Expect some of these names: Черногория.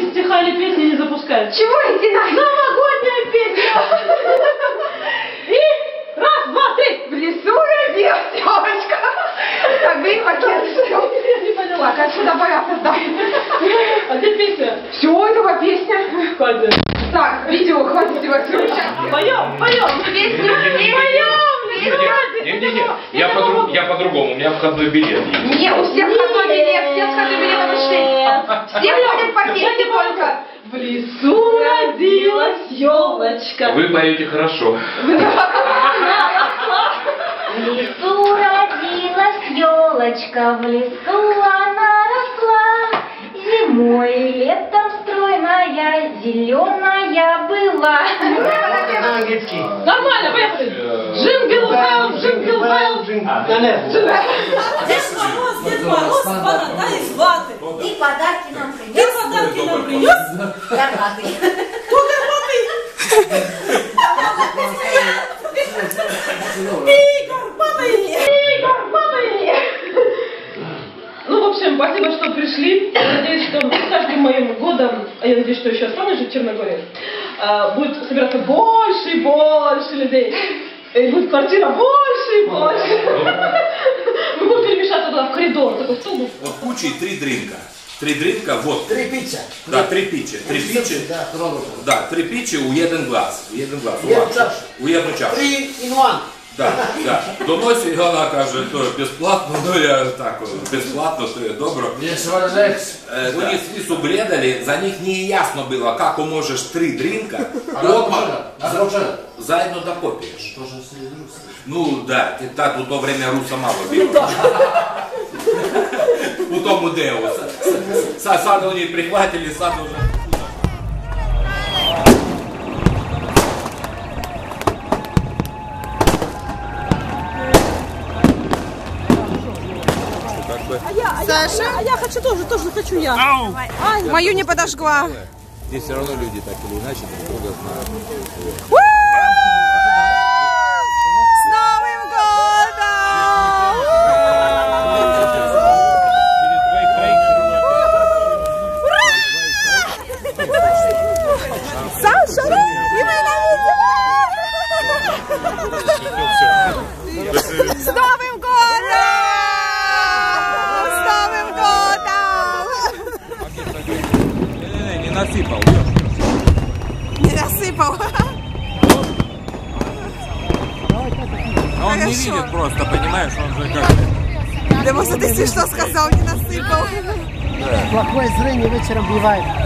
не стихали, песни не запускают. Чего идти надо? Новогодняя песня! И раз, два, три! В лесу родилась девочка! Так, бери пакет. Так, отсюда пора создать. А где песня? Все, этого песня. Хватит. Так, видео, хватит его включать. Поем, поем! Песню, поем! Не-не-не, я по-другому, у меня входной билет есть. Не, у всех входной билет, все входной билет обошли. Все ходят по песне только. В лесу родилась елочка. Вы поете хорошо. В лесу родилась елочка, в лесу она росла. Зимой и летом стройная, зеленая была. Нормально, поехали. Джингл белл, джингл белл. Дед Мороз, борода из ваты. И подарки нам принес. И подарки нам принес. Горбатый. Кто горбатый? И горбатый. И горбатый. Ну, в общем, спасибо, что пришли. Надеюсь, что с каждым моим годом, а я надеюсь, что еще останусь в Черногории, будет собираться больше и больше людей. И будет квартира больше и больше. Мы будем перемещаться туда в коридор, такой стул. Вот куча и три дринка. Три дринка, вот. Три пича. Да, три пича. Три пича. Да, три пича у един глаз. У един глаз. У едну чашу. Три in one. Да, да. Доноси, и она каже, то бесплатно, но я так, бесплатно, то я добро. Вони свісу бредали, за них не ясно було, як можеш три дринка, заодно допопієш. Ну, да, так, у то время руса мало біло. У тому део. Саду не прихватили, саду вже... Саша? Я хочу тоже хочу я. Ай, мою не подожгла. Здесь все равно люди так или иначе друг друга знают. С Новым годом! Ура! Саша, и мы на видео! С Новым годом! Насыпал. Не насыпал. А он не видит просто, понимаешь, он же как... Да, может, ты что сказал, не насыпал. Плохое зрение вечером бывает.